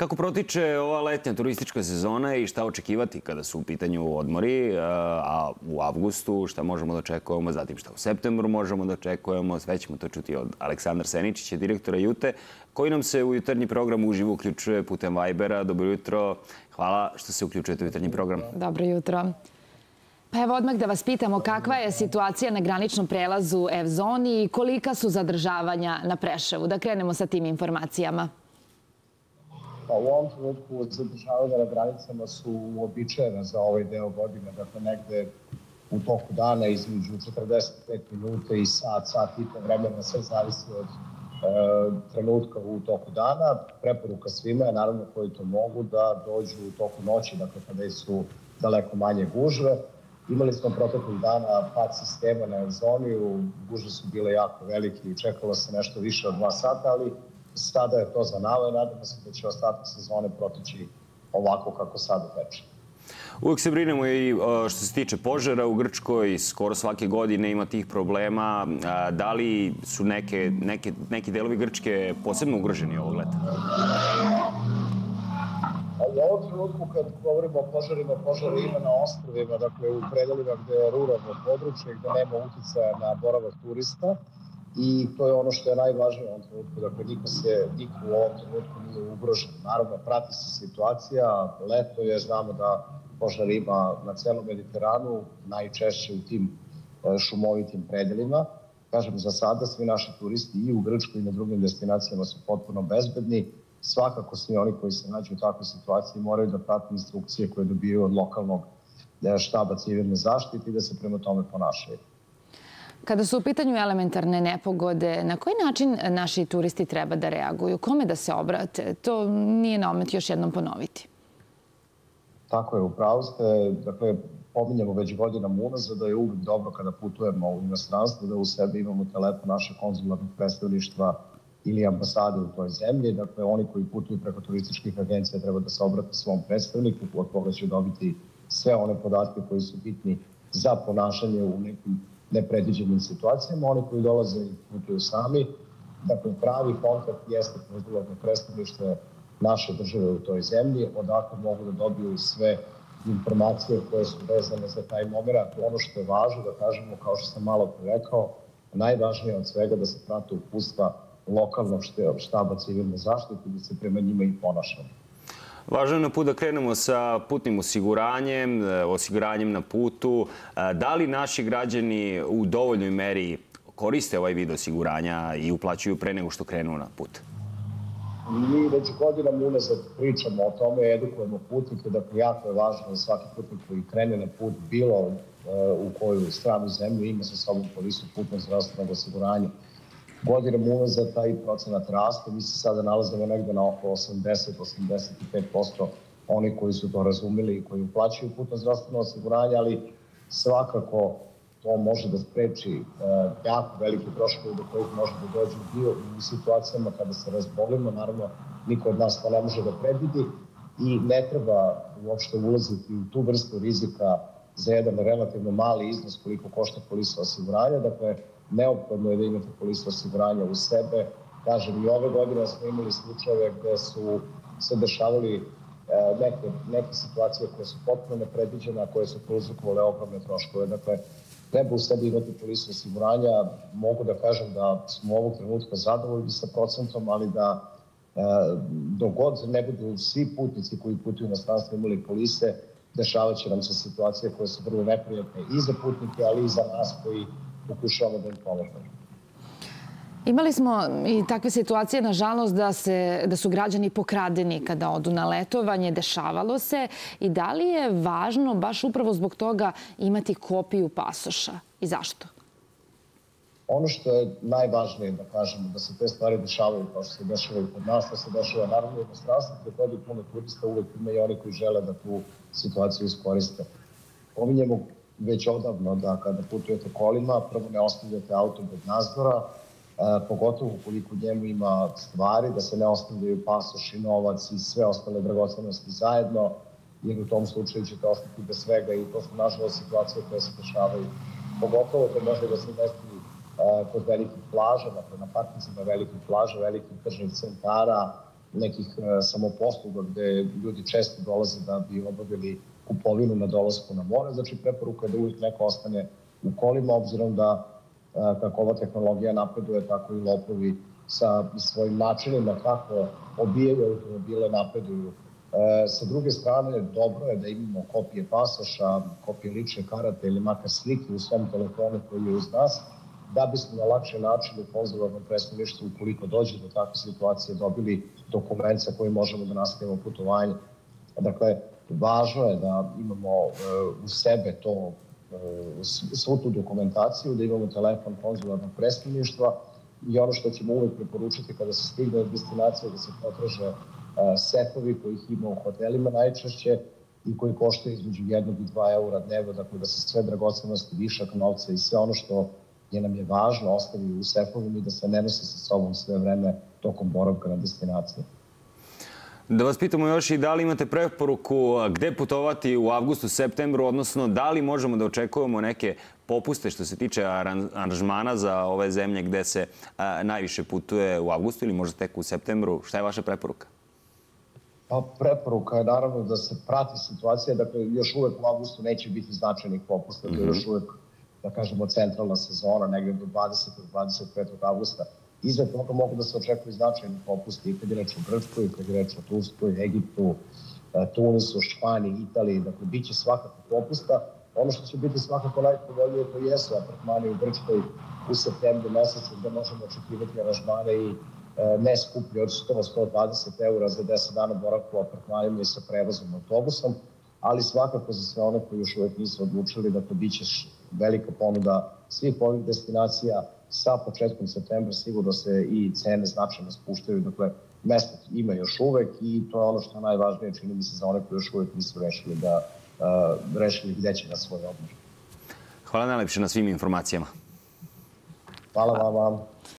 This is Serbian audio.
Kako protiče ova letnja turistička sezona i šta očekivati kada su u pitanju odmori, a u avgustu šta možemo da očekujemo, zatim šta u septembru možemo da očekujemo, sve ćemo to čuti od Aleksandra Seničića, direktora Jute, koji nam se u jutarnji program uživo uključuje putem Vibera. Dobro jutro, hvala što se uključujete u jutarnji program. Dobro jutro. Pa evo odmah da vas pitamo kakva je situacija na graničnom prelazu Evzoni i kolika su zadržavanja na Preševu. Da krenemo sa tim informacijama. U ovom trenutku zadržavanja na granicama su uobičajena za ovaj deo godine, dakle negde u toku dana između 45 minuta i sat i po vremena, sve zavisi od trenutka u toku dana. Preporuka svima je naravno koji to mogu da dođu u toku noći, dakle kada su daleko manje gužve. Imali smo proteklih dana pad sistema na Evzoniju, gužve su bile jako velike i čekalo se nešto više od 2 sata, ali sada je to zanalo i nadamo se da će ostatak sezone protići ovako kako sada teče. Uvijek se brinemo i što se tiče požara u Grčkoj, skoro svake godine ima tih problema. Da li su neki delovi Grčke posebno ugroženi ovog leta? U ovom trenutku kad govorimo o požarima, požari ima na ostrvima, dakle u predelima gde je ruralno područje, gde nema uticaja na boravak turista. I to je ono što je najvažnije u ovom trenutku. Dakle, niko u ovom trenutku nije ugrožen. Naravno, prati se situacija, leto je, znamo da požar ima na celom Mediteranu, najčešće u tim šumovitim predelima. Kažem, za sada svi naši turisti i u Grčkoj i na drugim destinacijama su potpuno bezbedni. Svakako svi oni koji se nađu u takvoj situaciji moraju da prate instrukcije koje dobijaju od lokalnog štaba civilne zaštite i da se prema tome ponašaju. Kada su u pitanju elementarne nepogode, na koji način naši turisti treba da reaguju? Kome da se obrate? To nije naomet još jednom ponoviti. Tako je, upravo ste. Dakle, pominjamo već godinama unazad da je uvek dobro kada putujemo u inostranstvo da u sebi imamo telefon naše konzularnih predstavništva ili ambasade u toj zemlji. Dakle, oni koji putuju preko turističkih agencija treba da se obrate svom predstavniku, od koga će dobiti sve one podatke koji su bitni za ponašanje u nekim nepredviđenim situacijama. Oni koji dolaze i putuju sami, dakle pravi kontakt jeste konzularno predstavništvo naše države u toj zemlji, odakle mogu da dobiju sve informacije koje su vezane za taj momenat. Ono što je važno da kažemo, kao što sam malo pre rekao, najvažnije od svega da se prate uputstva lokalnog štaba civilne zaštite i da se prema njima i ponašamo. Važno je na put da krenemo sa putnim osiguranjem, osiguranjem na putu. Da li naši građani u dovoljnoj meri koriste ovaj vid osiguranja i uplaćuju pre nego što krenu na put? Mi već godinama unazad pričamo o tome, edukujemo putnike. Dakle, jako je važno da svaki putnik koji krene na put, bilo u koju stranu zemlju, ima sa sobom polisu putnog zdravstvenog osiguranja. Godinom unazad taj procenat raste. Mi se sada nalazimo negde na oko 80-85% oni koji su to razumeli i koji uplaćaju putno zdravstveno osiguranje, ali svakako to može da spreči jako velike troškove do kojih može da dođe dio u situacijama kada se razbolimo. Naravno, niko od nas to ne može da predvidi i ne treba uopšte ulaziti u tu vrstu rizika za jedan relativno mali iznos koliko košta polisa osiguranja. Dakle, neophodno je da imate polisu osiguranja u sebe. Kažem, i ove godine smo imali slučajeve gde su se dešavali neke situacije koje su potpuno nepredviđene, a koje su prouzrokovale ogromne troškove. Dakle, treba u sebi imati polisu osiguranja. Mogu da kažem da smo ovog trenutka zadovoljni sa procentom, ali da dok god ne budu svi putnici koji putuju u inostranstvo imali polise, dešavat će nam se situacije koje su vrlo neprijatne i za putnike, ali i za nas koji pokušavamo da im pomognemo. Imali smo i takve situacije, nažalost, da su građani pokradeni kada odu na letovanje. Dešavalo se. I da li je važno baš upravo zbog toga imati kopiju pasoša? I zašto? Ono što je najvažnije da kažemo, da se te stvari dešavaju kao što se dešavaju kod nas, da se dešava naravno u inostranstvu, gde god je puno turista, uvek ima i oni koji žele da tu situaciju iskoriste. Pominjemo već odavno da kada putujete kolima, prvo ne ostavljate auto bez nadzora, pogotovo koliko njemu ima stvari, da se ne ostavljaju pasoši, novac i sve ostale dragocenosti zajedno, jer u tom slučaju ćete ostati bez svega i to su nažalost situacije koje se dešavaju. Pogotovo to može da se desi kod velikih plaža, dakle na parkicima velikih plaža, velikih tržnih centara, nekih samoposluga gde ljudi često dolaze da bi obavili kupovinu na dolasku na more. Znači, preporuka je da uvijek neko ostane u kolima, obzirom da kako ova tehnologija napreduje, tako i lopovi sa svojim načinima kako obijaju automobile napreduju. Sa druge strane, dobro je da imamo kopije pasoša, kopije lične karate ili makar slike u svom telefonu koji je uz nas, da bismo na lakši način u konzularnom predstavništvu, ukoliko dođe do takve situacije, dobili dokument sa kojim možemo da nastavimo putovanje. Dakle, važno je da imamo u sebe svu tu dokumentaciju, da imamo telefon konzularnog predstavništva i ono što ćemo uvek preporučiti kada se stigne od destinacije, da se potraže setovi kojih ima u hotelima najčešće i koji koštaju između 1 i 2 € dnevno, dakle da se sve dragocenosti, višak novca i sve ono što je nam je važno ostavi u sefovima i da se ne nosi sa sobom sve vreme tokom boravka na destinaciji. Da vas pitamo još i da li imate preporuku gde putovati u avgustu, septembru, odnosno da li možemo da očekujemo neke popuste što se tiče aranžmana za ove zemlje gde se najviše putuje u avgustu ili možda tek u septembru. Šta je vaša preporuka? Preporuka je naravno da se prati situacija. Dakle, još uvek u avgustu neće biti značajnih popusta. To je još uvek, da kažemo, centralna sezona, negde do 20. do 25. avgusta. Iza toga mogu da se očekuju značajni popusti i kad je reč o Grčkoj, i kad je reč o Turskoj, Egiptu, Tunisu, Španiji, Italiji. Dakle, bit će svakako popusta. Ono što će biti svakako najpovoljnije to jesu apartmani u Grčkoj u septembru mesecu gde možemo očekivati aranžmane i ne skuplje od 100–120 € za 10 dana boravka u apartmanima i sa prevozom autobusom, ali svakako za sve one koji još uvek nisu odlučili da to biće velika ponuda svih ovih destinacija. Sa početkom septembra sigurno se i cene značajno spuštaju, dakle mesta ima još uvek i to je ono što je najvažnije, čini mi se, za one koji još uvek nisu rešili gde će na svoj odmor. Hvala najlepše na svim informacijama. Hvala vam.